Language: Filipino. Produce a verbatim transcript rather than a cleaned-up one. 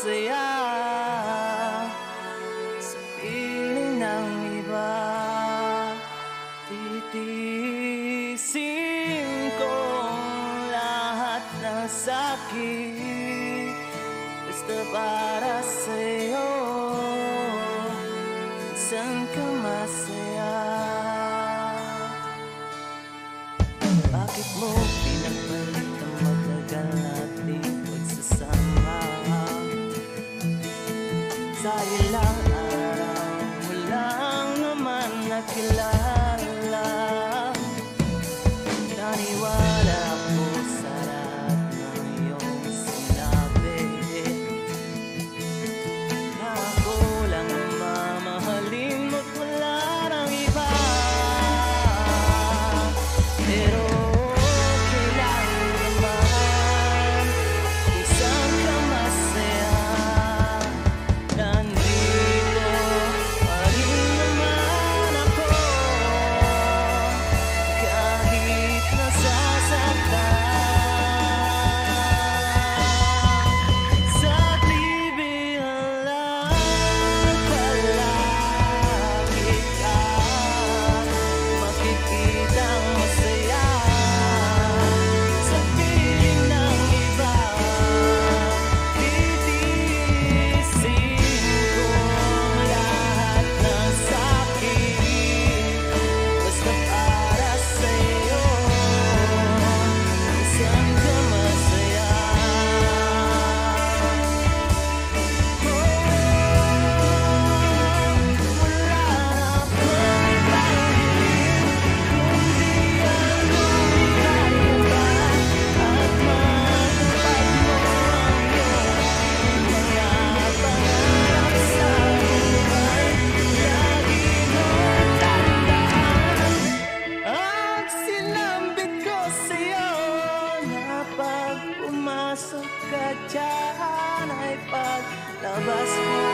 saya sa piling ng iba. Titiisin ko lahat ng sakit basta para sa'yo. Saan ka masaya? Bakit mo pinagpalit ang matagal natin pagsasama? Sa ilang araw mo lang naman nakilala. Naniwala ako sa lahat ng iyong sinabi, na ako lang ang mamahalin mo't wala ng iba. Pero ka dyan ay paglabas mo.